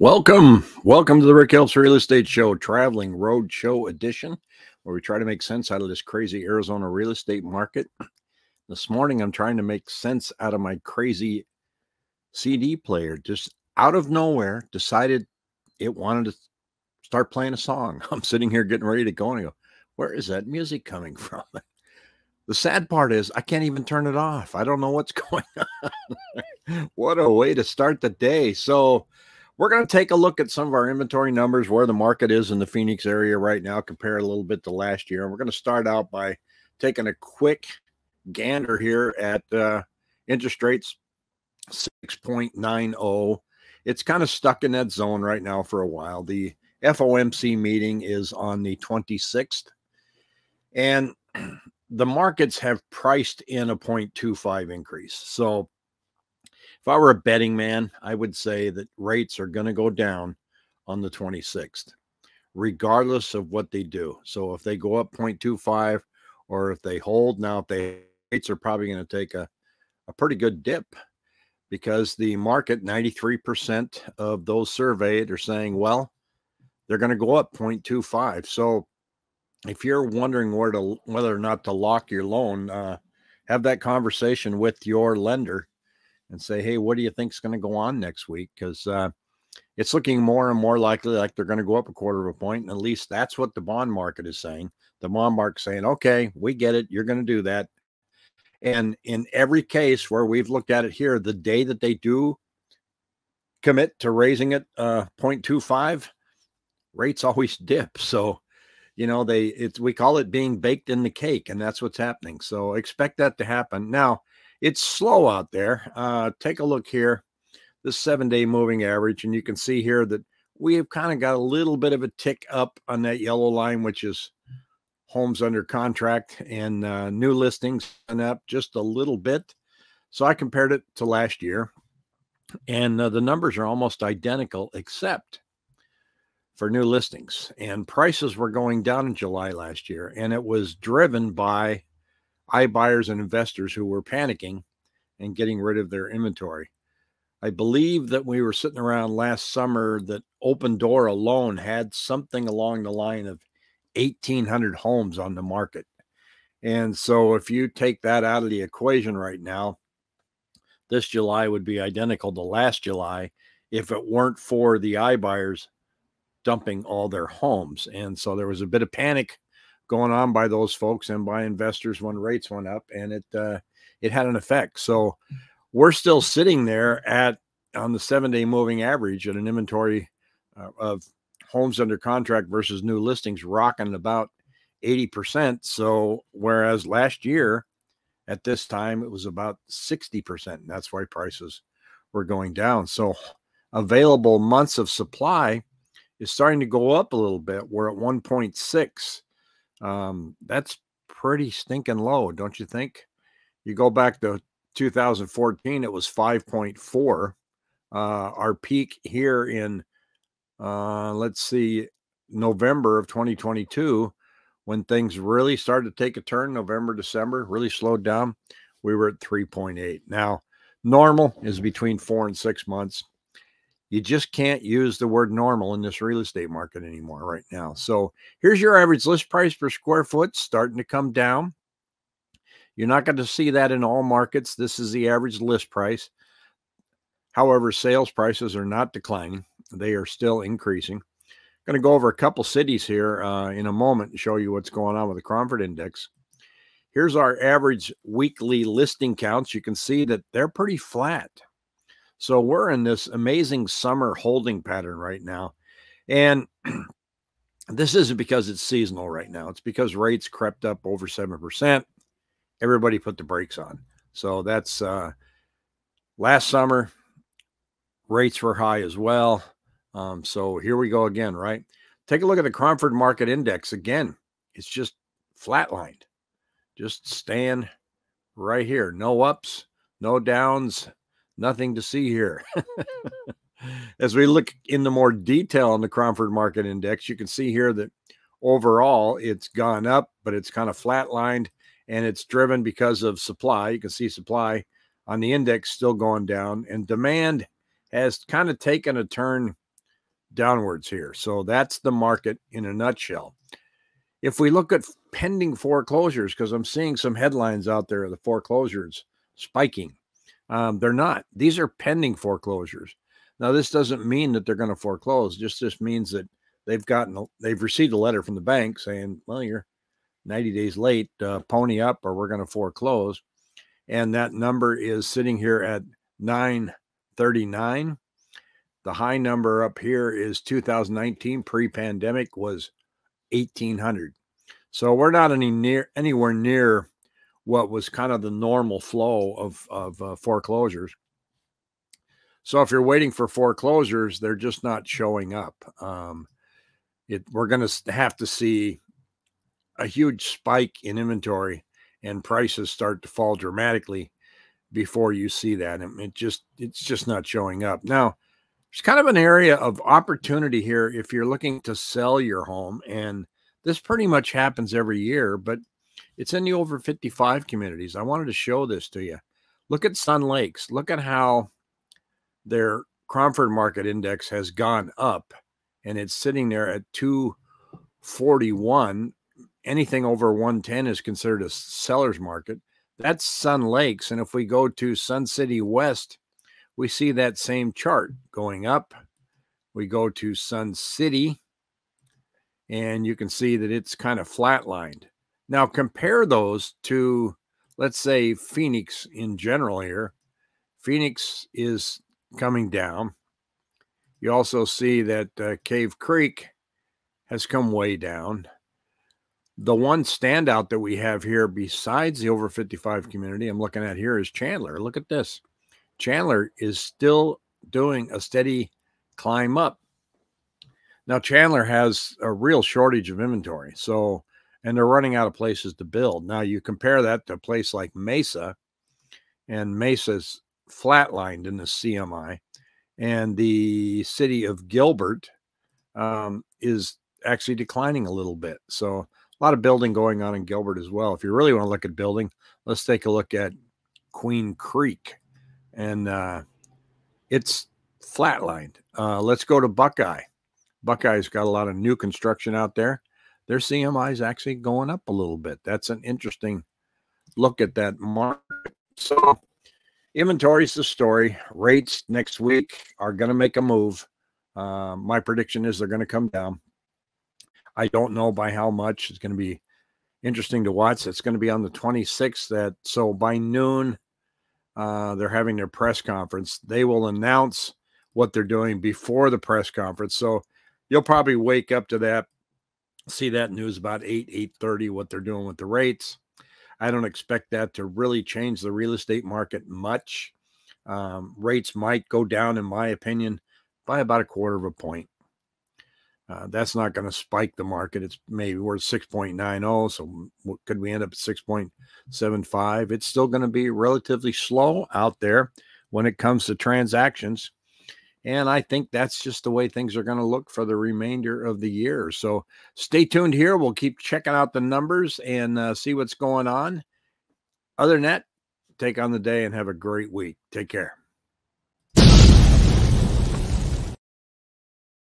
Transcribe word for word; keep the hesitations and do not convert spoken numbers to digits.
Welcome, welcome to the Rick Helps Real Estate Show, Traveling Road Show Edition, where we try to make sense out of this crazy Arizona real estate market. This morning, I'm trying to make sense out of my crazy C D player. Just out of nowhere, decided it wanted to start playing a song. I'm sitting here getting ready to go, and I go, where is that music coming from? The sad part is I can't even turn it off. I don't know what's going on. What a way to start the day. So we're going to take a look at some of our inventory numbers, where the market is in the Phoenix area right now, compare a little bit to last year. And we're going to start out by taking a quick gander here at uh, interest rates, six point nine zero. It's kind of stuck in that zone right now for a while. The F O M C meeting is on the twenty-sixth. And the markets have priced in a zero point two five increase. So if I were a betting man, I would say that rates are going to go down on the twenty-sixth, regardless of what they do. So if they go up zero point two five or if they hold, now if they rates are probably going to take a, a pretty good dip, because the market, ninety-three percent of those surveyed are saying, well, they're going to go up zero point two five. So if you're wondering where to, whether or not to lock your loan, uh, have that conversation with your lender and say, hey, what do you think is going to go on next week? Because uh, it's looking more and more likely like they're going to go up a quarter of a point. And at least that's what the bond market is saying. The bond market's saying, okay, we get it. You're going to do that. And in every case where we've looked at it here, the day that they do commit to raising it uh, zero point two five, rates always dip. So, you know, they it's we call it being baked in the cake, and that's what's happening. So expect that to happen. Now, it's slow out there. Uh, take a look here, the seven-day moving average, and you can see here that we have kind of got a little bit of a tick up on that yellow line, which is homes under contract, and uh, new listings went up just a little bit. So I compared it to last year, and uh, the numbers are almost identical except for new listings. And prices were going down in July last year, and it was driven by iBuyers and investors who were panicking and getting rid of their inventory. I believe that we were sitting around last summer that Open Door alone had something along the line of eighteen hundred homes on the market. And so if you take that out of the equation right now, this July would be identical to last July if it weren't for the iBuyers dumping all their homes. And so there was a bit of panic going on by those folks and by investors when rates went up, and it uh, it had an effect. So we're still sitting there at on the seven-day moving average at an inventory uh, of homes under contract versus new listings rocking about eighty percent. So whereas last year at this time it was about sixty percent, and that's why prices were going down. So available months of supply is starting to go up a little bit. We're at one point six. Um, that's pretty stinking low, don't you think? You go back to two thousand fourteen, it was five point four. Uh, our peak here in, uh, let's see, November of twenty twenty-two, when things really started to take a turn, November, December, really slowed down, we were at three point eight. Now, normal is between four and six months. You just can't use the word normal in this real estate market anymore right now. So here's your average list price per square foot starting to come down. You're not going to see that in all markets. This is the average list price. However, sales prices are not declining. They are still increasing. I'm going to go over a couple cities here uh, in a moment and show you what's going on with the Cromford Index. Here's our average weekly listing counts. You can see that they're pretty flat. So we're in this amazing summer holding pattern right now. And this isn't because it's seasonal right now. It's because rates crept up over seven percent. Everybody put the brakes on. So that's uh, last summer, rates were high as well. Um, so here we go again, right? Take a look at the Cromford Market Index. Again, it's just flatlined. Just staying right here. No ups, no downs. Nothing to see here. As we look into more detail on the Cromford Market Index, you can see here that overall it's gone up, but it's kind of flatlined, and it's driven because of supply. You can see supply on the index still going down, and demand has kind of taken a turn downwards here. So that's the market in a nutshell. If we look at pending foreclosures, because I'm seeing some headlines out there of the foreclosures spiking. Um, they're not. These are pending foreclosures. Now, this doesn't mean that they're going to foreclose. Just this means that they've gotten, they've received a letter from the bank saying, well, you're ninety days late, uh, pony up or we're going to foreclose. And that number is sitting here at nine thirty-nine. The high number up here is two thousand nineteen, pre-pandemic was eighteen hundred. So we're not any near anywhere near what was kind of the normal flow of, of uh, foreclosures. So if you're waiting for foreclosures, they're just not showing up. Um, it, we're going to have to see a huge spike in inventory and prices start to fall dramatically before you see that. And it just, it's just not showing up. Now, there's kind of an area of opportunity here if you're looking to sell your home. And this pretty much happens every year, but it's in the over fifty-five communities. I wanted to show this to you. Look at Sun Lakes. Look at how their Cromford Market Index has gone up, and it's sitting there at two forty-one. Anything over one ten is considered a seller's market. That's Sun Lakes. And if we go to Sun City West, we see that same chart going up. We go to Sun City, and you can see that it's kind of flatlined. Now, compare those to, let's say, Phoenix in general here. Phoenix is coming down. You also see that uh, Cave Creek has come way down. The one standout that we have here besides the over fifty-five community I'm looking at here is Chandler. Look at this. Chandler is still doing a steady climb up. Now, Chandler has a real shortage of inventory, so, and they're running out of places to build. Now, you compare that to a place like Mesa, and Mesa's flatlined in the C M I, and the city of Gilbert um, is actually declining a little bit. So a lot of building going on in Gilbert as well. If you really want to look at building, let's take a look at Queen Creek. And uh, it's flatlined. Uh, let's go to Buckeye. Buckeye's got a lot of new construction out there. Their C M I is actually going up a little bit. That's an interesting look at that market. So inventory's the story. Rates next week are going to make a move. Uh, my prediction is they're going to come down. I don't know by how much. It's going to be interesting to watch. It's going to be on the twenty-sixth. That, so by noon, uh, they're having their press conference. They will announce what they're doing before the press conference. So you'll probably wake up to that, see that news about eight, eight thirty, what they're doing with the rates. I don't expect that to really change the real estate market much. Um, rates might go down, in my opinion, by about a quarter of a point. Uh, that's not going to spike the market. It's maybe worth six point nine oh. So what, could we end up at six point seven five? It's still going to be relatively slow out there when it comes to transactions. And I think that's just the way things are going to look for the remainder of the year. So stay tuned here. We'll keep checking out the numbers and uh, see what's going on. Other than that, take on the day and have a great week. Take care.